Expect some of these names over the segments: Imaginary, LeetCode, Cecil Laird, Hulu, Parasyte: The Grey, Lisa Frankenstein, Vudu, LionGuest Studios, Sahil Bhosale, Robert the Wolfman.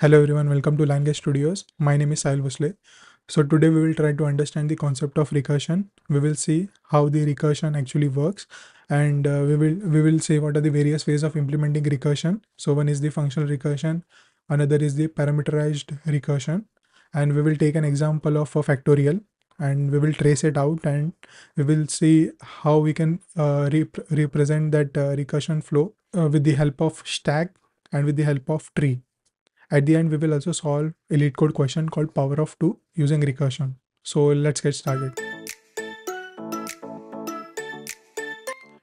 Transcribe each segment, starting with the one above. Hello everyone, welcome to LionGuest Studios. My name is Sahil Bhosale. So today we will try to understand the concept of recursion. We will see how the recursion actually works, and we will see what are the various ways of implementing recursion. So one is the functional recursion, another is the parameterized recursion, and we will take an example of a factorial and we will trace it out, and we will see how we can represent that recursion flow with the help of stack and with the help of tree. At the end, we will also solve a LeetCode question called power of 2 using recursion. So let's get started.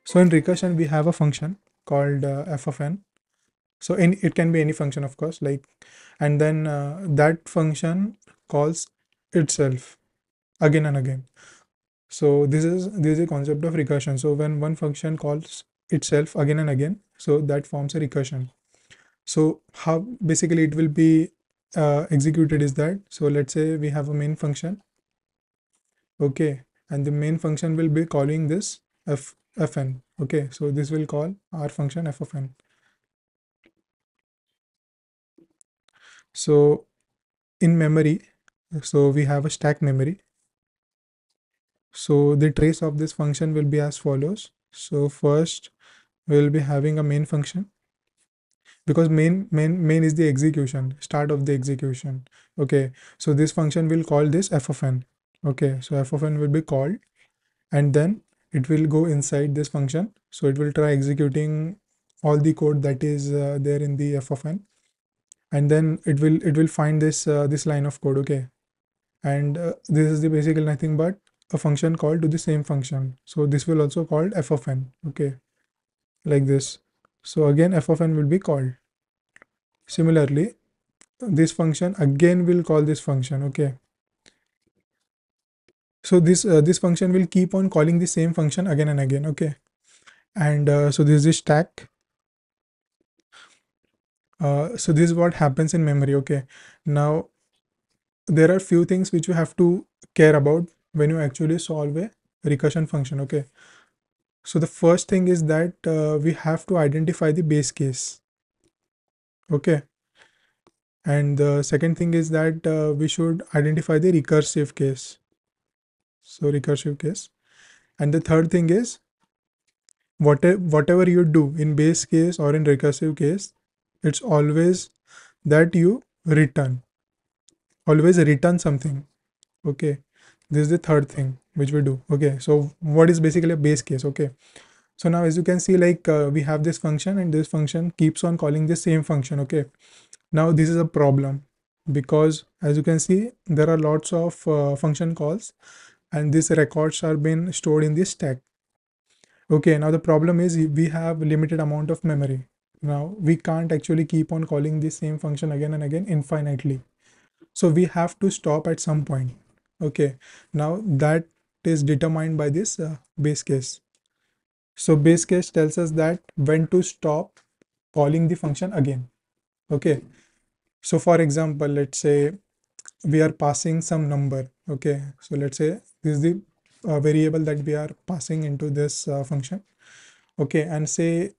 So in recursion, we have a function called f of n. So it can be any function, of course, and then that function calls itself again and again. So this is a concept of recursion. So when one function calls itself again and again, so that forms a recursion. So how basically it will be executed is that, so let's say we have a main function, okay, and the main function will be calling this f of n, okay, so this will call our function f of n. So in memory, so we have a stack memory. So the trace of this function will be as follows. So first we will be having a main function, because main is the execution, start of the execution, okay. So this function will call this f of n, okay. So f of n will be called, and then it will go inside this function. So it will try executing all the code that is there in the f of n, and then it will find this this line of code, okay. And this is the basically nothing but a function called to the same function. So this will also called f of n, okay, like this. So again f of n will be called. Similarly, this function again will call this function, okay. So this function will keep on calling the same function again and again, okay. And so this is the stack. So this is what happens in memory, okay. Now there are few things which you have to care about when you actually solve a recursion function, okay. So the first thing is that we have to identify the base case, okay. And the second thing is that we should identify the recursive case. So recursive case. And the third thing is, whatever you do in base case or in recursive case, it's always that you return. Always return something, okay. This is the third thing which we do, okay. So what is basically a base case, okay. So now as you can see, we have this function, and this function keeps on calling the same function, okay. Now this is a problem, because as you can see there are lots of function calls, and these records are being stored in this stack, okay. Now the problem is we have limited amount of memory. Now we can't actually keep on calling the same function again and again infinitely, so we have to stop at some point, okay. Now that is determined by this base case. So base case tells us that when to stop calling the function again, okay. So for example, let's say we are passing some number, okay. So let's say this is the variable that we are passing into this function, okay. And say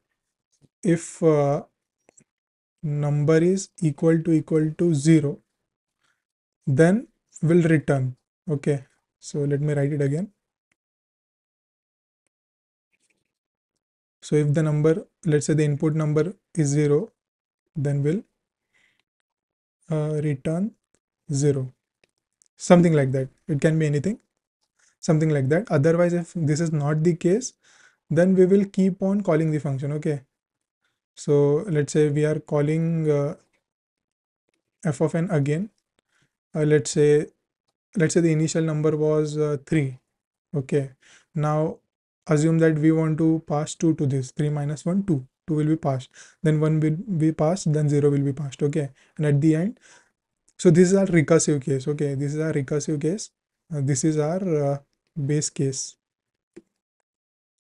if number is equal to 0, then will return, okay. So let me write it again. So if the number, let's say the input number is 0, then will return 0, something like that. It can be anything, something like that. Otherwise, if this is not the case, then we will keep on calling the function, okay. So let's say we are calling f of n again. Let's say the initial number was 3, okay. Now assume that we want to pass 2 to this. 3 minus 1, 2 will be passed, then 1 will be passed, then 0 will be passed, okay. And at the end, so this is our recursive case, okay. This is our recursive case. This is our base case.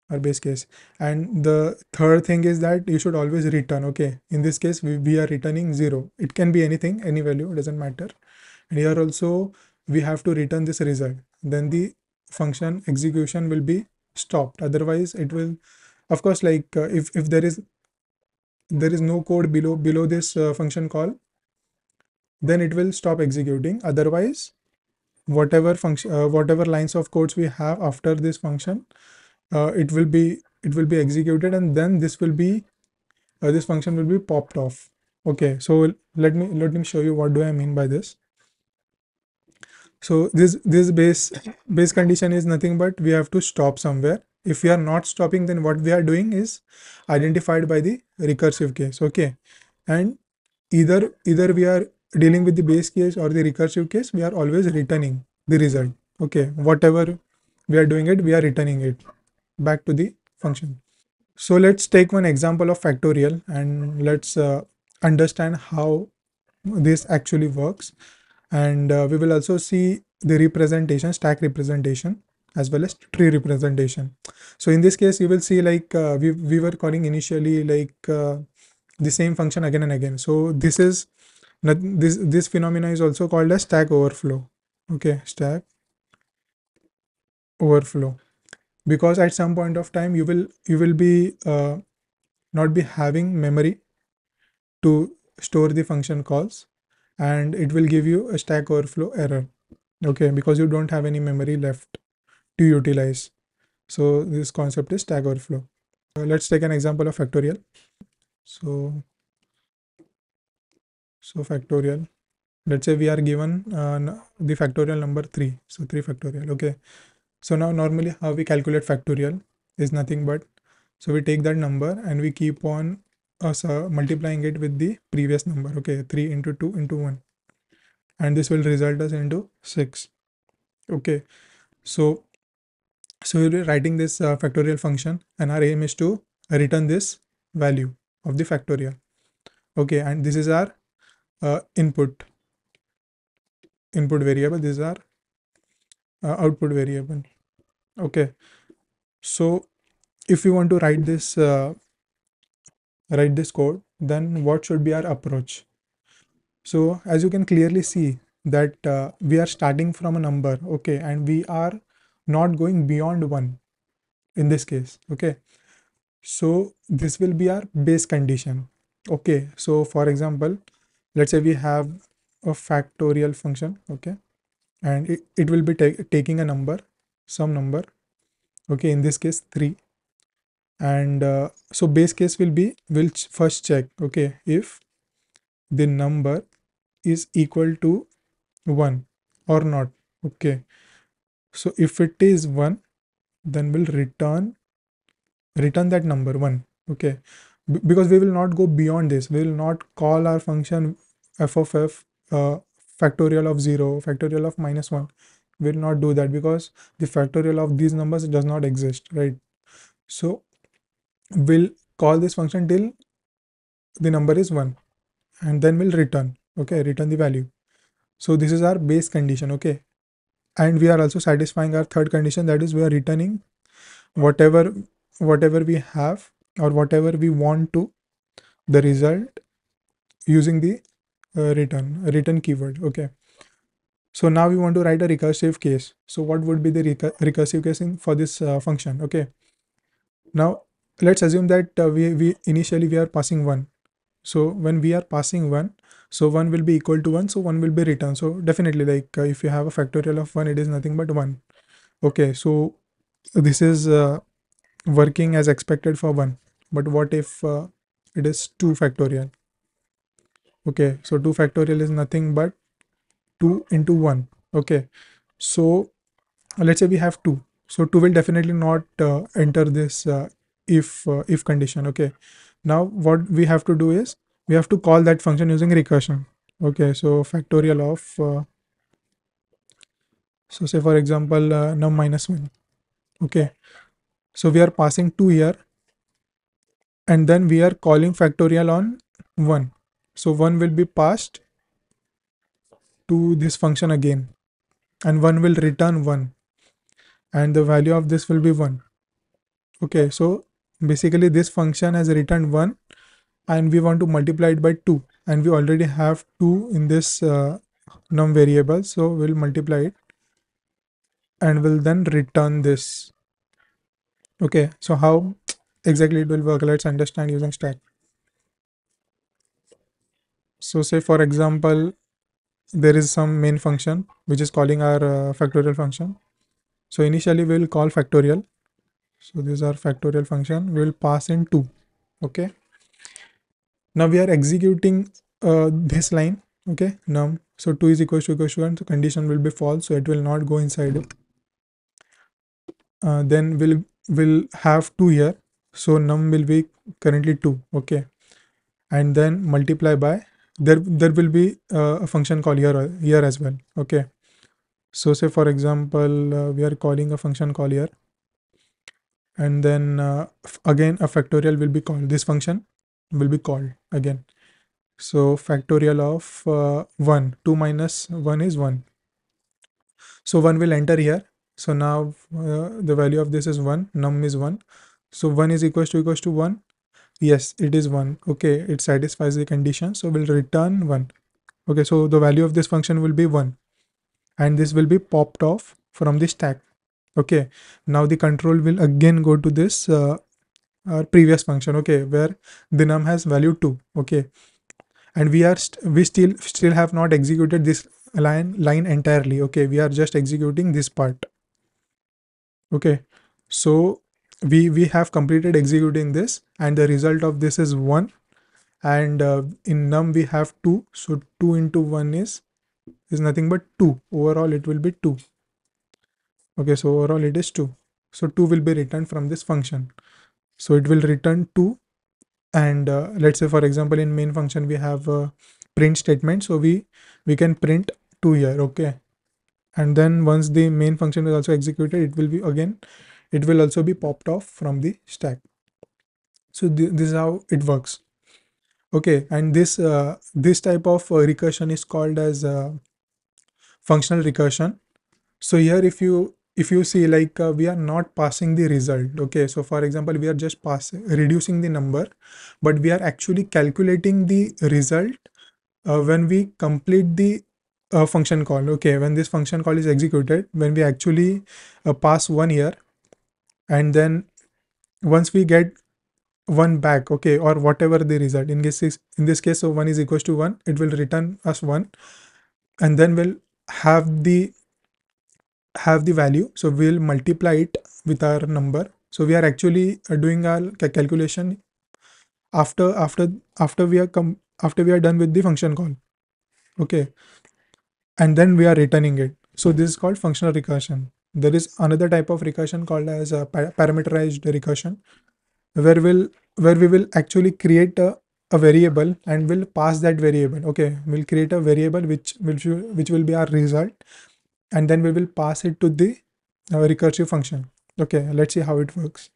And the third thing is that you should always return, okay. In this case we are returning 0. It can be anything, any value, doesn't matter. And here also we have to return this result, then the function execution will be stopped. Otherwise it will, of course, if there is no code below this function call, then it will stop executing. Otherwise, whatever function, whatever lines of codes we have after this function, it will be executed, and then this will be this function will be popped off. Okay, so let me show you what do I mean by this. So this base condition is nothing but we have to stop somewhere. If we are not stopping, then what we are doing is identified by the recursive case. Okay, and either we are dealing with the base case or the recursive case, we are always returning the result. Okay, whatever we are doing it, we are returning it back to the function. So let's take one example of factorial and let's understand how this actually works. And we will also see the representation, stack representation, as well as tree representation. So in this case, you will see like we were calling initially like the same function again and again. So this phenomena is also called as stack overflow. Okay, stack overflow, because at some point of time you will be not be having memory to store the function calls, and it will give you a stack overflow error. Okay, because you don't have any memory left to utilize. So this concept is stack overflow. Let's take an example of factorial. So factorial, let's say we are given the factorial number 3. So 3 factorial. Okay, so now normally how we calculate factorial is nothing but, so we take that number and we keep on multiplying it with the previous number. Okay, 3 into 2 into 1, and this will result us into 6. Okay, so we'll be writing this factorial function, and our aim is to return this value of the factorial. Okay, and this is our input variable, this is our output variable. Okay, so if we want to write this code, then what should be our approach? So as you can clearly see that we are starting from a number. Okay, and we are not going beyond 1 in this case. Okay, so this will be our base condition. Okay, so for example, let's say we have a factorial function. Okay, and it will be taking a number, some number. Okay, in this case 3, and so base case will first check, okay, if the number is equal to 1 or not. Okay, so if it is 1, then we'll return that number 1. Okay, because we will not go beyond this. We will not call our function f of f factorial of 0, factorial of -1. We will not do that, because the factorial of these numbers does not exist, right? So we'll call this function till the number is 1, and then we'll return. Okay, return the value. So this is our base condition. Okay, and we are also satisfying our third condition, that is, we are returning whatever we have or whatever we want to the result using the return keyword. Okay, so now we want to write a recursive case. So what would be the recursive case for this function? Okay, now let's assume that we initially are passing 1. So when we are passing 1, so 1 will be equal to 1, so 1 will be returned. So definitely, like if you have a factorial of 1, it is nothing but 1. Okay, so this is working as expected for 1. But what if it is 2 factorial? Okay, so 2 factorial is nothing but 2 into 1. Okay, so let's say we have 2. So 2 will definitely not enter this if condition. Okay, now what we have to do is we have to call that function using recursion. Okay, so factorial of so say for example num -1. Okay, so we are passing 2 here, and then we are calling factorial on 1. So 1 will be passed to this function again, and 1 will return 1, and the value of this will be 1. Okay, so basically this function has returned 1, and we want to multiply it by 2, and we already have 2 in this num variable, so we'll multiply it and will then return this. Okay, so how exactly it will work, let's understand using stack. So say for example there is some main function which is calling our factorial function. So initially we will call factorial. So these are factorial function. We will pass in 2. Okay. Now we are executing this line. Okay. Num. So 2 is equals to 1. So condition will be false. So it will not go inside. Then we'll have 2 here. So num will be currently 2. Okay. And then multiply by. There will be a function call here as well. Okay. So say for example we are calling a function call here, and then again a factorial will be called. This function will be called again. So factorial of 1. 2 minus 1 is 1. So 1 will enter here. So now the value of this is 1. Num is 1. So 1 is equals to 1. Yes, it is 1. Okay, it satisfies the condition, so we'll return 1. Okay, so the value of this function will be 1, and this will be popped off from the stack. Okay, now the control will again go to this our previous function. Okay, where the num has value 2. Okay, and we still have not executed this line entirely. Okay, we are just executing this part. Okay, so we have completed executing this, and the result of this is 1, and in num we have 2. So 2 into 1 is nothing but 2. Overall it will be 2. Okay, so overall it is 2. So 2 will be returned from this function. So it will return 2, and let's say for example in main function we have a print statement. So we can print 2 here. Okay, and then once the main function is also executed, it will also be popped off from the stack. So this is how it works. Okay, and this type of recursion is called as functional recursion. So here if you see, like we are not passing the result. Okay, so for example we are just reducing the number, but we are actually calculating the result when we complete the function call. Okay, when this function call is executed, when we actually pass 1 here, and then once we get 1 back, okay, or whatever the result in this case, so 1 is equals to 1, it will return us 1, and then we'll have the value. So we'll multiply it with our number. So we are actually doing our calculation after we are done with the function call. Okay, and then we are returning it. So this is called functional recursion. There is another type of recursion called as a parameterized recursion, where we will actually create a variable and will pass that variable. Okay, we'll create a variable which will be our result, and then we will pass it to the recursive function. Okay, let's see how it works.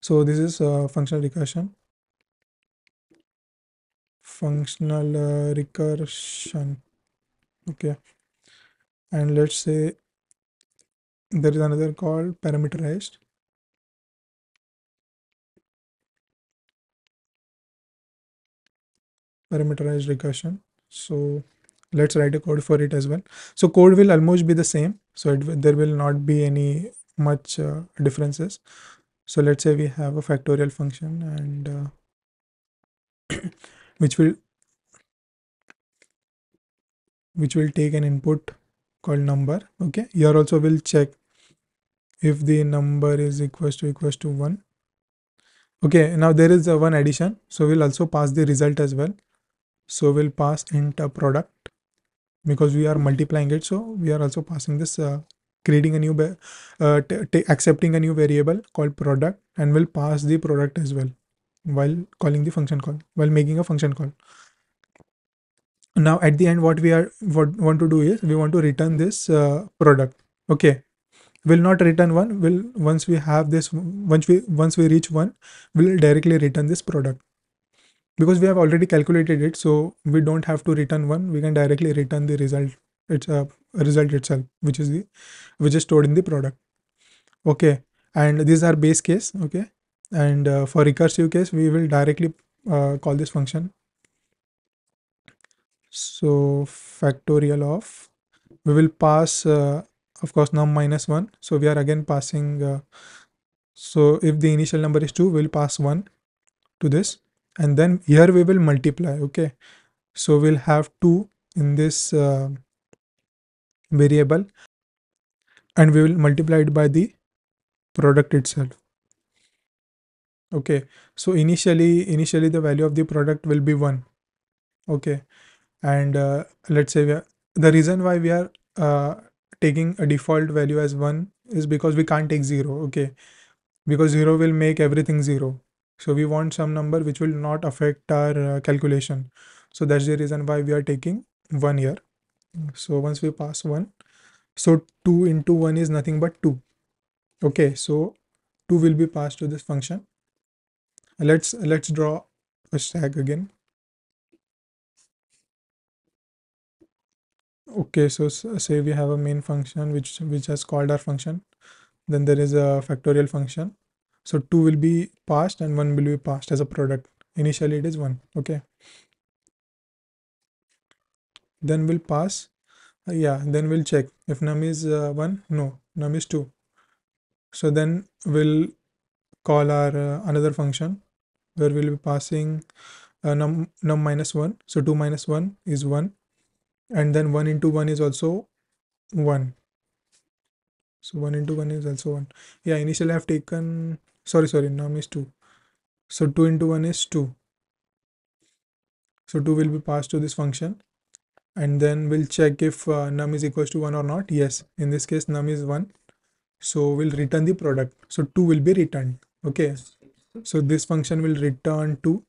So this is functional recursion. Okay, and let's say there is another called parameterized. Parameterized recursion. So let's write a code for it as well. So code will almost be the same. So there will not be any much differences. So let's say we have a factorial function, and which will take an input called number. Okay, here also we'll check if the number is equals to 1. Okay, now there is a 1 addition, so we'll also pass the result as well. So we'll pass int product, because we are multiplying it, so we are also passing this accepting a new variable called product, and we'll pass the product as well while making a function call. Now at the end, what we want to do is we want to return this product. Okay, we'll not return 1. Once we reach 1, we'll directly return this product, because we have already calculated it, so we don't have to return 1. We can directly return the result. It's result itself, which is stored in the product. Okay, and these are base case. Okay, and for recursive case, we will directly call this function. So factorial of, we will pass of course num minus 1. So we are again passing so if the initial number is 2, we will pass 1 to this, and then here we will multiply. Okay, so we'll have 2 in this variable, and we will multiply it by the product itself. Okay, so initially the value of the product will be 1. Okay, and let's say the reason why we are taking a default value as 1 is because we can't take 0. Okay, because 0 will make everything 0. So we want some number which will not affect our calculation. So that's the reason why we are taking 1 here. So once we pass 1, so 2 into 1 is nothing but 2. Okay, so 2 will be passed to this function. Let's draw a stack again. Okay, so say we have a main function which has called our function. Then there is a factorial function. So 2 will be passed and 1 will be passed as a product. Initially it is 1. Okay. Then we'll pass. Yeah, then we'll check if num is 1. No, num is 2. So then we'll call our another function where we'll be passing num minus 1. So 2 minus 1 is 1. And then 1 into 1 is also 1. So 1 into 1 is also 1. Yeah, initially I have taken... Sorry, num is 2. So 2 into 1 is 2. So 2 will be passed to this function. And then we'll check if num is equals to 1 or not. Yes, in this case num is 1. So we'll return the product. So 2 will be returned. Okay. So this function will return 2.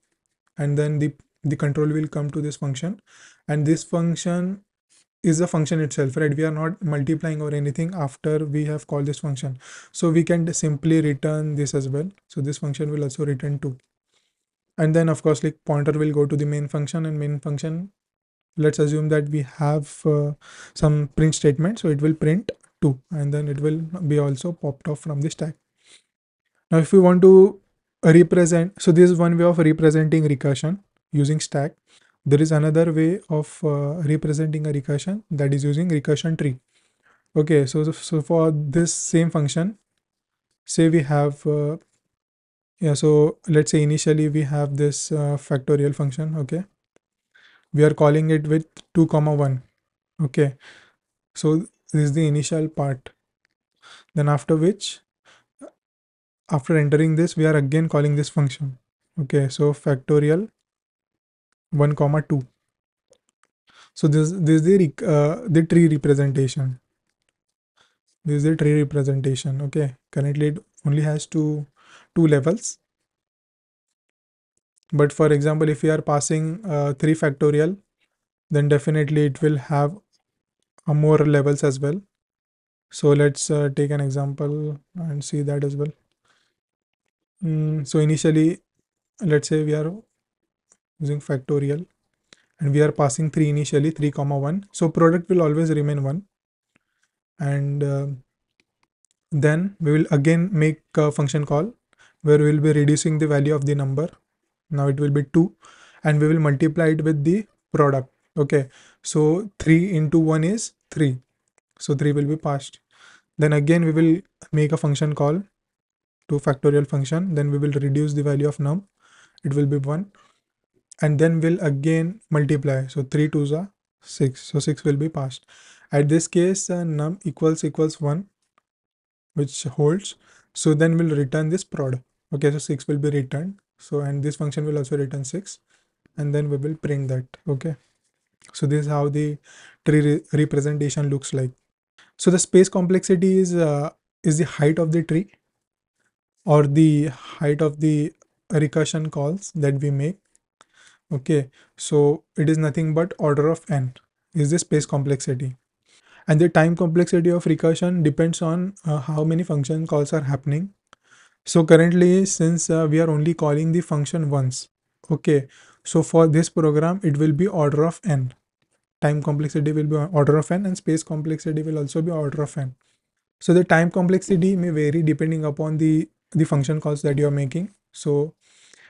And then the control will come to this function. And this function is the function itself, right? We are not multiplying or anything after we have called this function. So we can simply return this as well. So this function will also return 2. And then of course, like pointer will go to the main function, and main function, let's assume that we have some print statement. So it will print 2, and then it will be also popped off from the stack. Now, if we want to represent, so this is one way of representing recursion using stack. There is another way of representing a recursion, that is using recursion tree. Okay, so for this same function, say we have, so let's say initially we have this factorial function. Okay, we are calling it with 2, 1. Okay, so this is the initial part. Then after which, after entering this, we are again calling this function. Okay, so factorial 1, 2. So this is the tree representation. This is the tree representation. Okay, currently it only has two levels. But for example, if we are passing 3 factorial, then definitely it will have more levels as well. So let's take an example and see that as well. So initially, let's say we are using factorial and we are passing 3 initially, 3, 1. So product will always remain 1. And then we will again make a function call where we will be reducing the value of the number. Now it will be 2, and we will multiply it with the product. Okay, so 3 into 1 is 3. So 3 will be passed. Then again we will make a function call to factorial function. Then we will reduce the value of num. It will be 1. And then we'll again multiply. So 3 2s are 6. So 6 will be passed. At this case, num equals 1, which holds. So then we'll return this prod. Okay, so 6 will be returned. So and this function will also return 6, and then we will print that. Okay, so this is how the tree representation looks like. So the space complexity is the height of the tree, or the height of the recursion calls that we make. Okay, so it is nothing but order of n is the space complexity. And the time complexity of recursion depends on how many function calls are happening. So currently, since we are only calling the function once. Okay, so for this program, it will be order of n. Time complexity will be order of n, and space complexity will also be order of n. So the time complexity may vary depending upon the function calls that you are making. So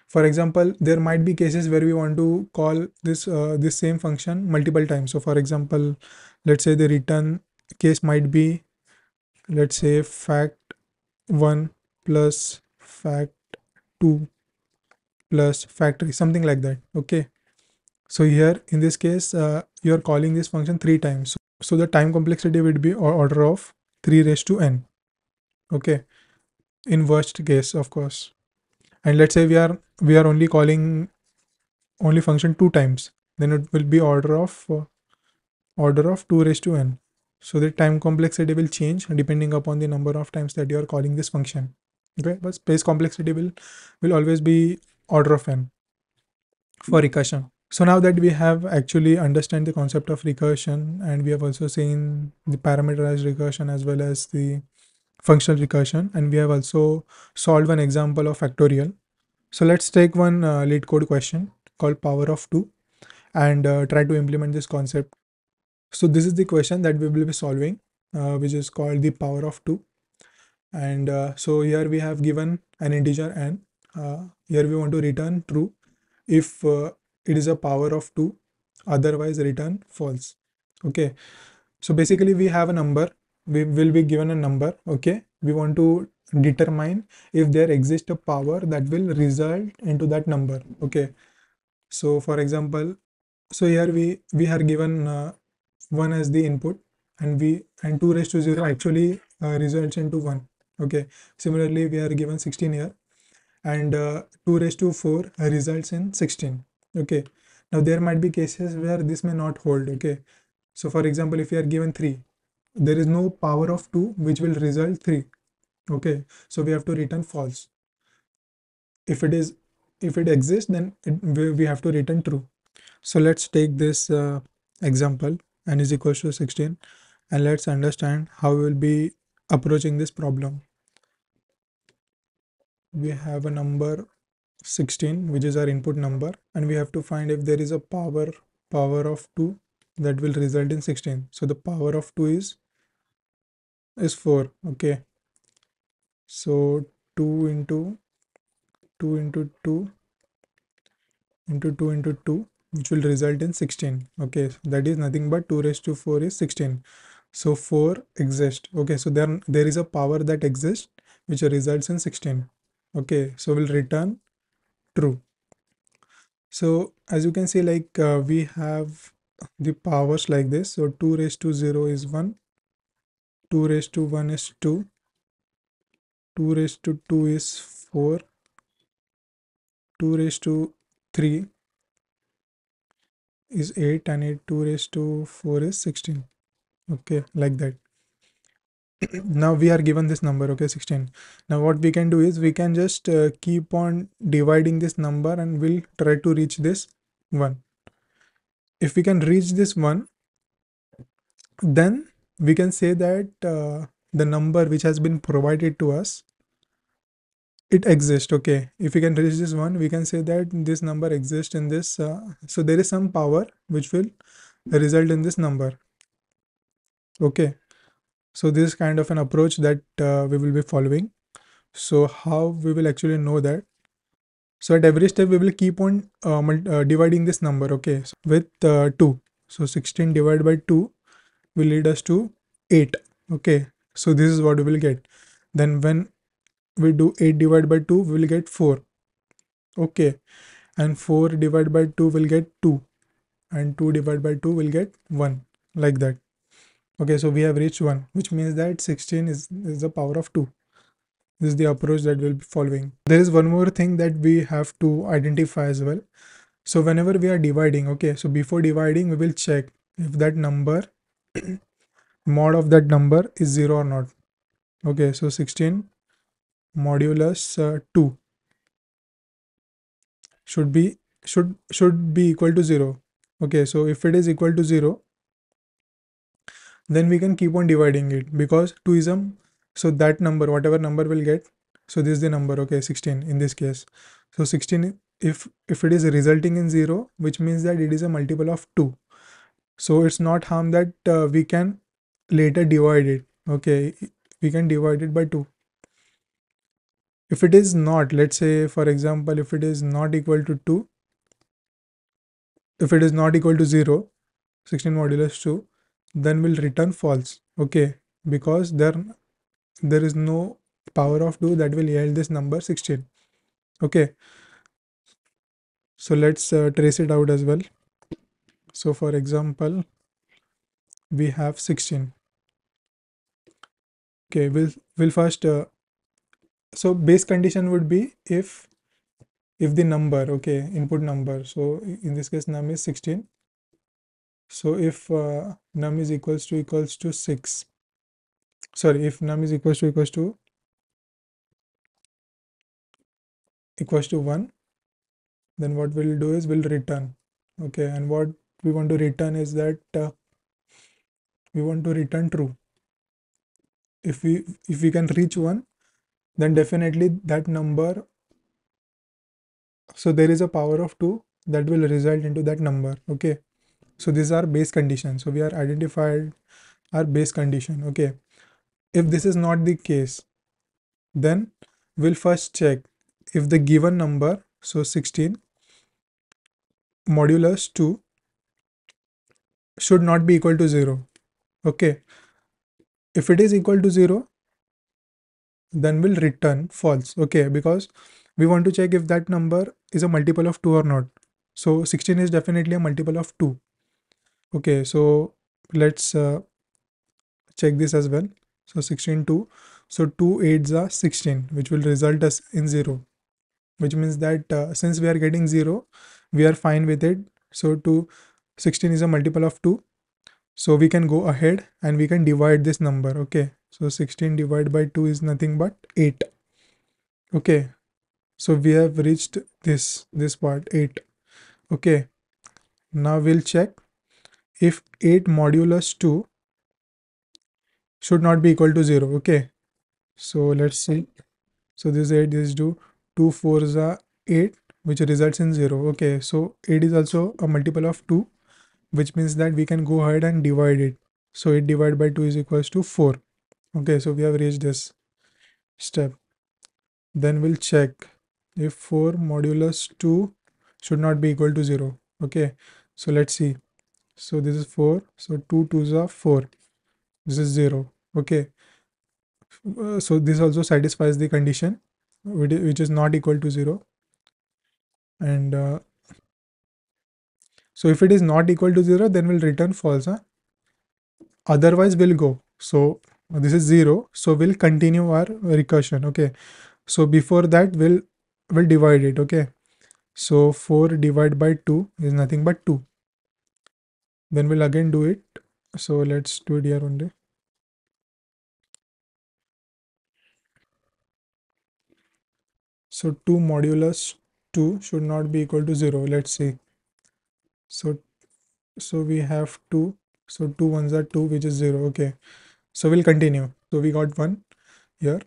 for example, there might be cases where we want to call this same function multiple times. So for example, let's say the return case might be, let's say fact1 plus fact2 plus fact3, something like that. Okay, So here in this case, you are calling this function 3 times. So the time complexity would be order of 3 raised to n. Okay, in worst case, of course. And let's say we are only calling only function 2 times, then it will be order of 2 raised to n. So the time complexity will change depending upon the number of times that you are calling this function. Okay, but space complexity will always be order of n for recursion. So now that we have actually understand the concept of recursion, and we have also seen the parameterized recursion as well as the functional recursion, and we have also solved one example of factorial. So let's take one LeetCode question called power of 2 and try to implement this concept. So this is the question that we will be solving, which is called the power of 2. And so here we have given an integer n. Here we want to return true if it is a power of 2, otherwise return false. Okay, so basically we have a number, we will be given a number. Okay, we want to determine if there exists a power that will result into that number. Okay, so for example, so here we are given 1 as the input, and 2 raised to 0 actually results into 1. Okay, similarly we are given 16 here, and 2 raised to 4 results in 16. Okay, now there might be cases where this may not hold. Okay, so for example, if we are given 3, there is no power of 2 which will result 3. Okay, so we have to return false. If it exists, then we have to return true. So let's take this example, n is equals to 16, and let's understand how we will be approaching this problem. We have a number 16 which is our input number, and we have to find if there is a power of 2 that will result in 16. So the power of 2 is 4. Okay, so 2 into 2 into 2 into 2 into 2 which will result in 16. Okay, so that is nothing but 2 raised to 4 is 16. So 4 exists. Okay, so then there is a power that exists which results in 16. Okay, so we'll return true. So as you can see, like we have the powers like this. So 2 raised to 0 is 1, 2 raised to 1 is 2, 2 raised to 2 is 4, 2 raised to 3 is 8, and 2 raised to 4 is 16. Okay, like that. Now we are given this number, okay, 16. Now what we can do is we can just keep on dividing this number, and we'll try to reach this 1. If we can reach this 1, then we can say that the number which has been provided to us, it exists. Okay, if we can reach this 1, we can say that this number exists in this so there is some power which will result in this number. Okay, so this is kind of an approach that we will be following. So how we will actually know that? So at every step we will keep on dividing this number, okay, so with 2. So 16 divided by 2 will lead us to 8. Okay, so this is what we will get. Then when we do 8 divided by 2, we will get 4. Okay, and 4 divided by 2 will get 2, and 2 divided by 2 will get 1, like that. Okay, so we have reached 1, which means that 16 is the power of 2. This is the approach that we'll be following. There is one more thing that we have to identify as well. So whenever we are dividing, okay, so before dividing, we will check if that number mod of that number is 0 or not. Okay, so 16 modulus 2 should be equal to 0. Okay, so if it is equal to 0, then we can keep on dividing it, because 2 is a, so that number, whatever number we'll get, so this is the number, okay, 16 in this case. So 16, if it is resulting in 0, which means that it is a multiple of 2. So it's not harm that we can later divide it. Okay, we can divide it by 2. If it is not, let's say for example, if it is not equal to 2, if it is not equal to 0, 16 modulus 2, then we'll return false. Okay, because there is no power of 2 that will yield this number 16. Okay, so let's trace it out as well. So for example, we have 16. Okay, we'll first so base condition would be if the number, okay, input number, so in this case num is 16. So if num is equals to 6, sorry, if num is equals to 1, then what we'll do is we'll return, okay, and what we want to return is that we want to return true. If we can reach 1, then definitely that number, so there is a power of 2 that will result into that number, okay. So these are base conditions. So we are identified our base condition, okay. If this is not the case, then we'll first check if the given number, so 16 modulus 2, should not be equal to 0, okay. If it is equal to 0, then we'll return false, okay, because we want to check if that number is a multiple of 2 or not. So 16 is definitely a multiple of 2. Okay, so let's check this as well. So 16 2, so 2 8s are 16, which will result us in 0, which means that since we are getting 0, we are fine with it. So 16 is a multiple of 2, so we can go ahead and we can divide this number, okay. So 16 divided by 2 is nothing but 8, okay. So we have reached this part 8, okay. Now we'll check if 8 modulus 2 should not be equal to 0, okay. So let's see. So this is 8, this is 2, 2 4s are 8, which results in 0, okay. So 8 is also a multiple of 2, which means that we can go ahead and divide it. So 8 divided by 2 is equals to 4, okay. So we have reached this step. Then we'll check if 4 modulus 2 should not be equal to 0, okay. So let's see. So this is 4, so 2 2s are 4, this is 0, okay. So this also satisfies the condition which is not equal to 0. And so if it is not equal to 0, then we'll return false, huh? Otherwise we'll go. So this is 0, so we'll continue our recursion, okay. So before that we'll divide it, okay. So 4 divided by 2 is nothing but 2. Then we'll again do it. So let's do it here only. So 2 modulus 2 should not be equal to 0. Let's see. So we have 2. So 2 ones are 2, which is 0. Okay. So we'll continue. So we got 1 here.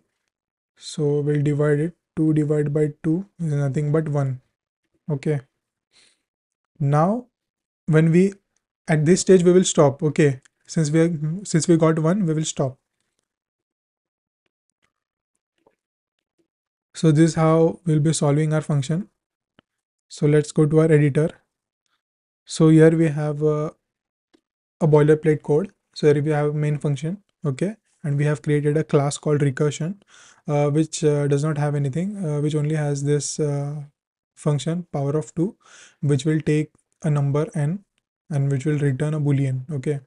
So we'll divide it. 2 divided by 2 is nothing but 1. Okay. Now when we at this stage we will stop, okay, since we got 1, we will stop. So this is how we'll be solving our function. So let's go to our editor. So here we have a boilerplate code. So here we have a main function, okay, and we have created a class called recursion, which does not have anything, which only has this function power of 2, which will take a number n and which will return a boolean, okay,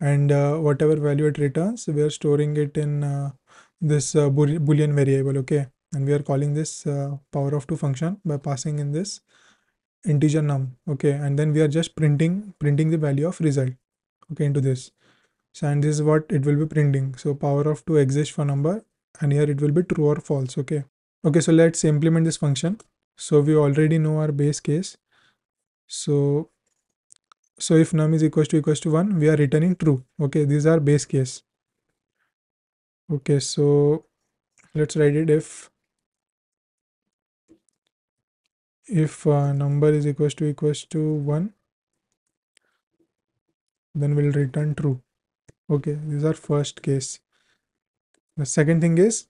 and whatever value it returns, we are storing it in this boolean variable, okay, and we are calling this power of 2 function by passing in this integer num, okay, and then we are just printing the value of result, okay, into this. So and this is what it will be printing. So power of 2 exists for number, and here it will be true or false, okay. So let's implement this function. So we already know our base case. So if num is equals to 1, we are returning true, okay. These are base case, okay. So let's write it. If number is equals to 1, then we'll return true, okay. These are first case. The second thing is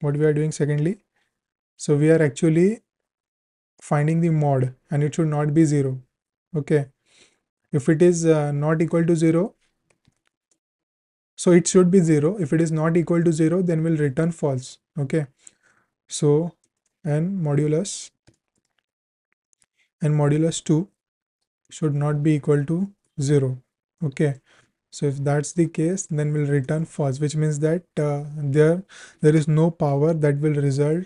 what we are doing secondly. So we are actually finding the mod, and it should not be 0, okay. If it is not equal to 0, so it should be 0. If it is not equal to 0, then we'll return false, okay. So n modulus 2 should not be equal to 0. Okay, so if that's the case, then we'll return false, which means that there is no power that will result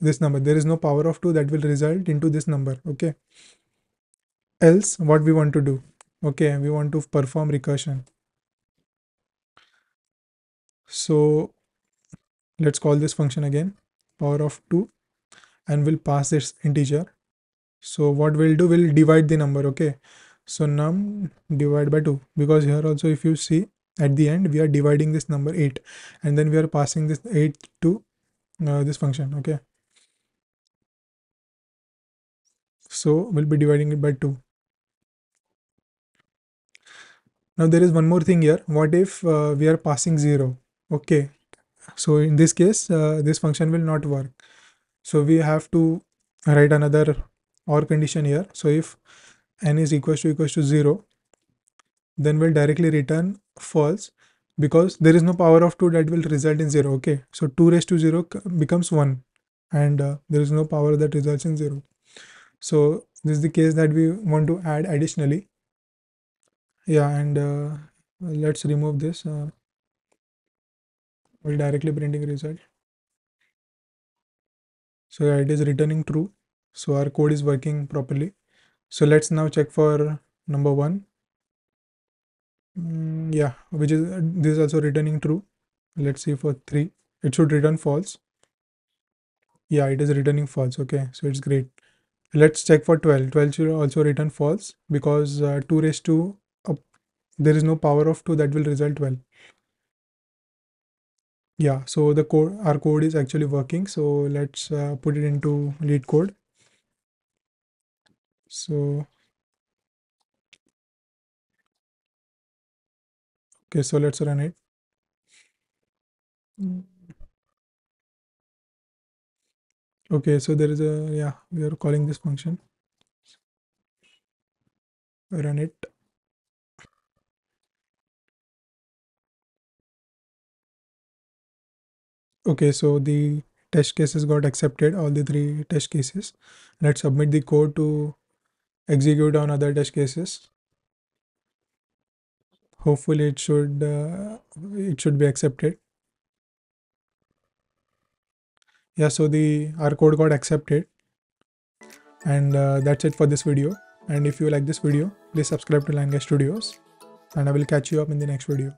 this number. There is no power of 2 that will result into this number. Okay, else what we want to do, okay, we want to perform recursion. So let's call this function again, power of 2, and we'll pass this integer. So what we'll do, we'll divide the number. Okay, so num divide by 2, because here also if you see at the end we are dividing this number 8 and then we are passing this 8 to this function. Okay, so we'll be dividing it by 2. Now there is one more thing here. What if we are passing 0? Okay, so in this case this function will not work, so we have to write another OR condition here. So if n is equals to 0, then we'll directly return false, because there is no power of 2 that will result in 0. Okay, so 2 raised to 0 becomes 1, and there is no power that results in 0. So this is the case that we want to add additionally. Yeah, and let's remove this. We'll directly printing result. So yeah, it is returning true. So our code is working properly. So let's now check for number 1. Yeah, which is this is also returning true. Let's see for 3. It should return false. Yeah, it is returning false. Okay, so it's great. Let's check for 12. 12 should also return false, because 2 raised to there is no power of 2 that will result well. Yeah, so the code, our code is actually working. So let's put it into LeetCode. So okay, so let's run it. Okay, so there is a, yeah, we are calling this function. Run it. Okay, so the test cases got accepted, all the 3 test cases. Let's submit the code to execute on other test cases. Hopefully it should be accepted. Yeah, so our code got accepted, and that's it for this video. And if you like this video, please subscribe to LionGuest Studios, and I will catch you up in the next video.